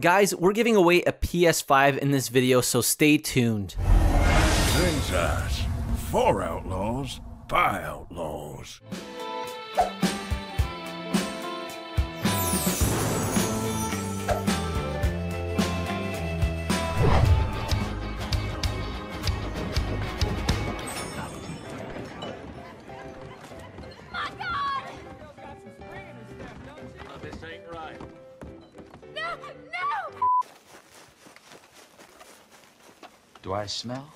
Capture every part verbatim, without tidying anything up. Guys, we're giving away a P S five in this video, so stay tuned. Zynxize, for outlaws, by outlaws. Do I smell?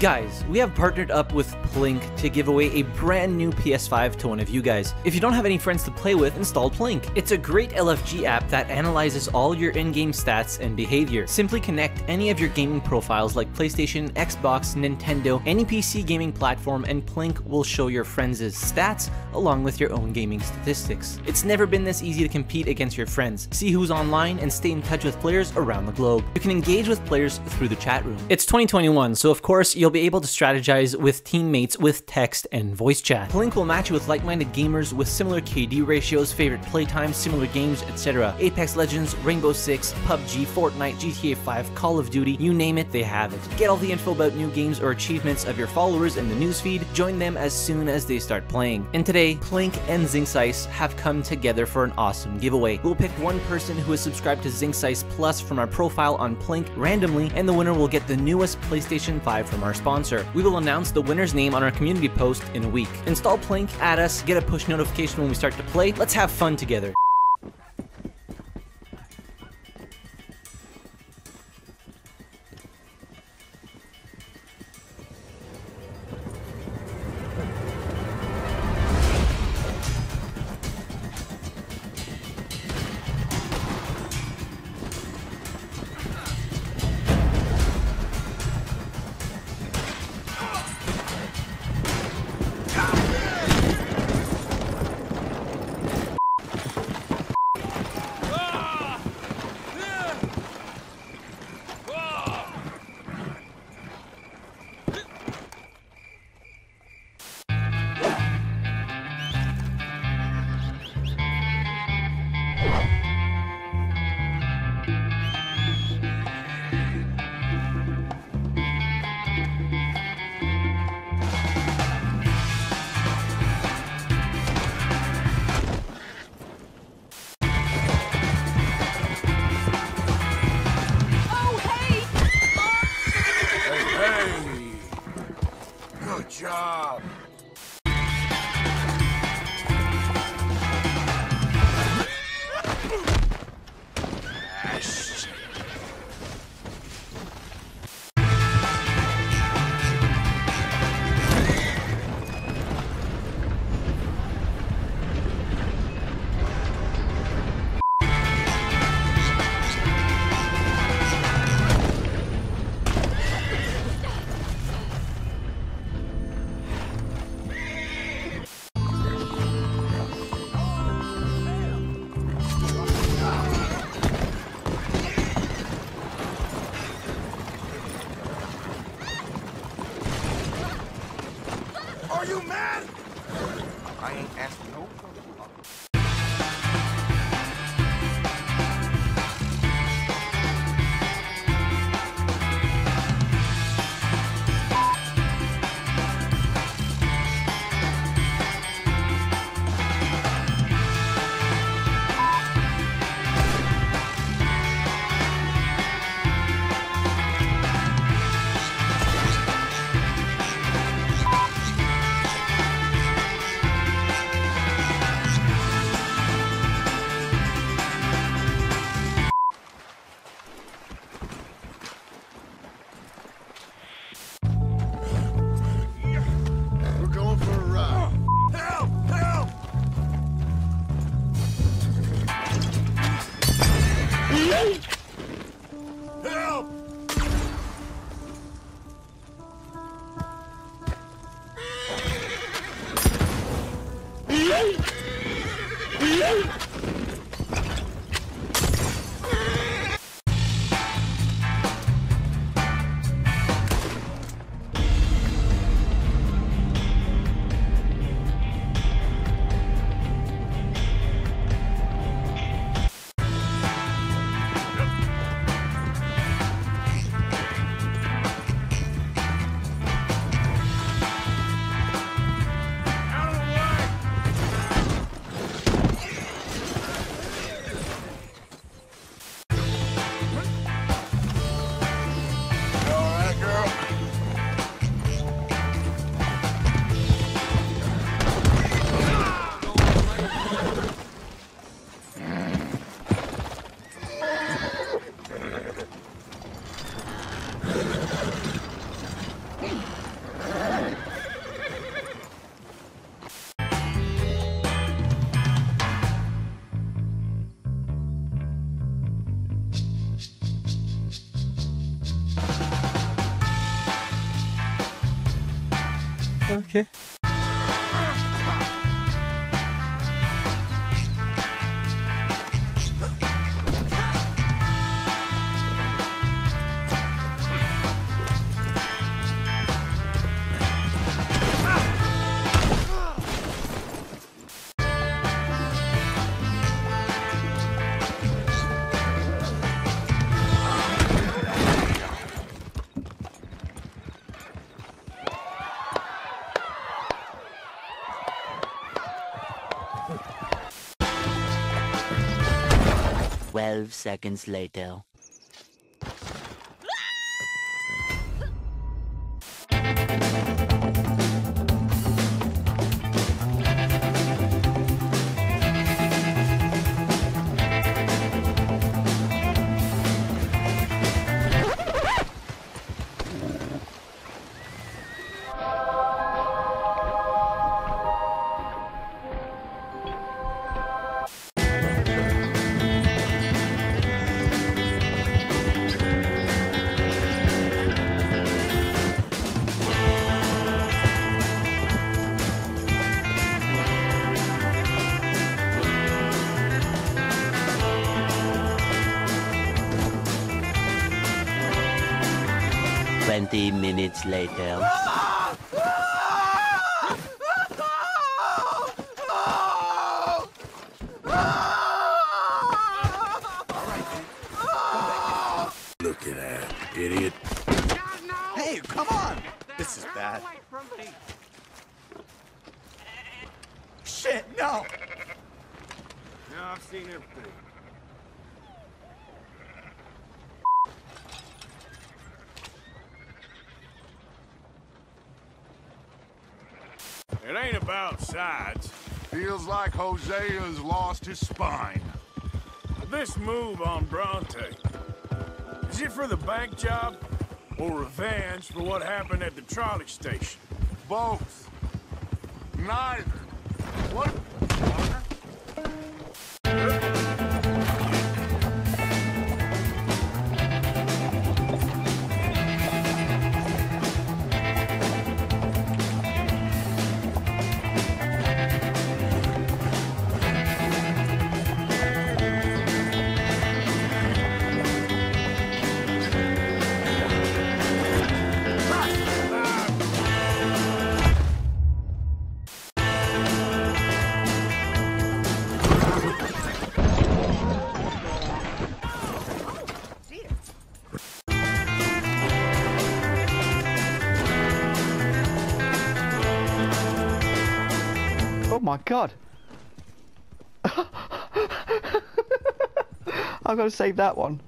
Guys, we have partnered up with Plink to give away a brand new P S five to one of you guys. If you don't have any friends to play with, install Plink. It's a great L F G app that analyzes all your in-game stats and behavior. Simply connect any of your gaming profiles like PlayStation, Xbox, Nintendo, any P C gaming platform, and Plink will show your friends' stats along with your own gaming statistics. It's never been this easy to compete against your friends, see who's online, and stay in touch with players around the globe. You can engage with players through the chat room. It's twenty twenty-one, so of course you'll be able to strategize with teammates with text and voice chat. Plink will match you with like-minded gamers with similar K D ratios, favorite playtimes, similar games, et cetera. Apex Legends, Rainbow Six, P U B G, Fortnite, G T A five, Call of Duty, you name it, they have it. Get all the info about new games or achievements of your followers in the newsfeed. Join them as soon as they start playing. And today, Plink and Zynxize have come together for an awesome giveaway. We'll pick one person who is subscribed to Zynxize Plus from our profile on Plink randomly, and the winner will get the newest PlayStation five from our sponsor. We will announce the winner's name on our community post in a week. Install Plink, add us, get a push notification when we start to play. Let's have fun together. Job. Yeah. Hey! Help! Okay. Twelve seconds later. Twenty minutes later. Look at that, idiot. God, no. Hey, come on! This is bad. Shit, no! No, I've seen everything. It ain't about sides. Feels like Jose has lost his spine. This move on Bronte, is it for the bank job or revenge for what happened at the trolley station? Both. Neither. What? Oh my god! I'm gonna save that one.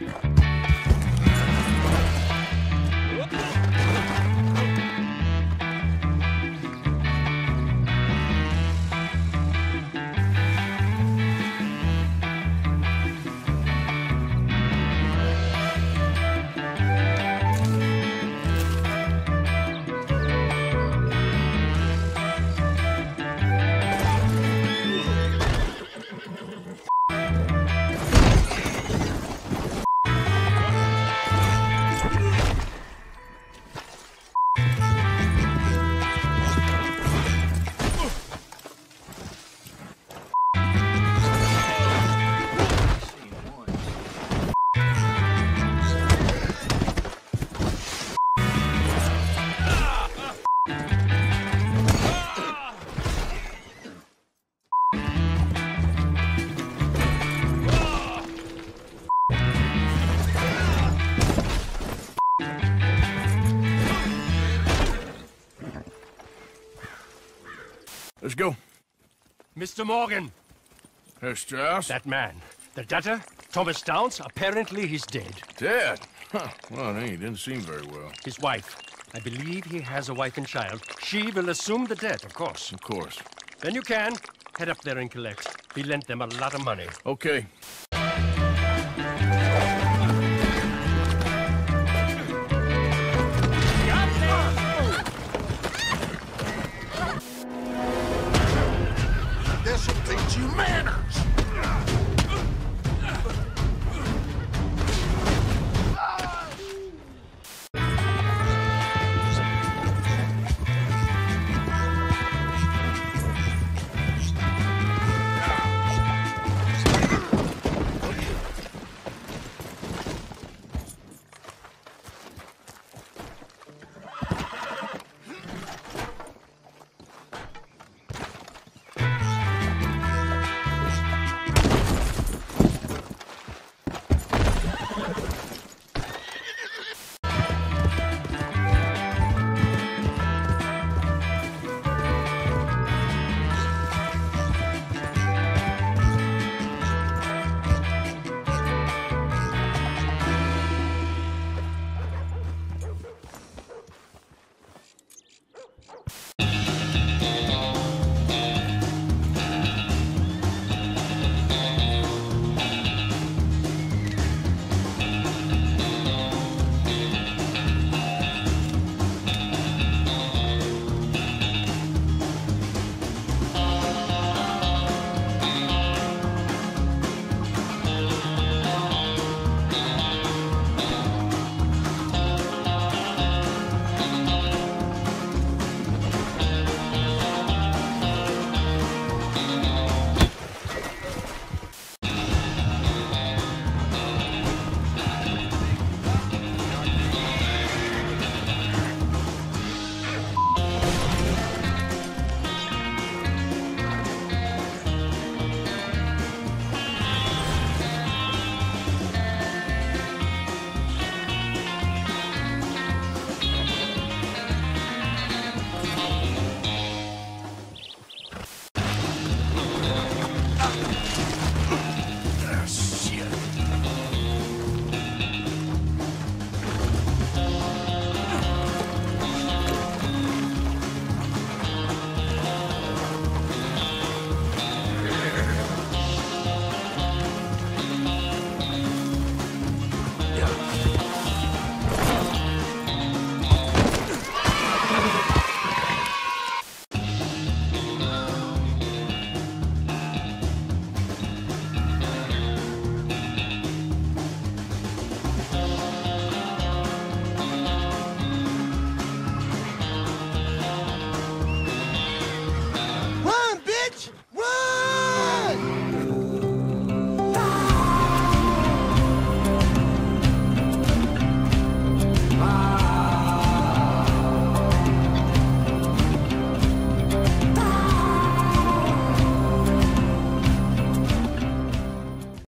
Yeah. go. Mister Morgan. Herr Strauss? That man. The debtor, Thomas Downs, apparently he's dead. Dead? Huh. Well, he didn't seem very well. His wife. I believe he has a wife and child. She will assume the debt, of course. Of course. Then you can head up there and collect. He lent them a lot of money. Okay.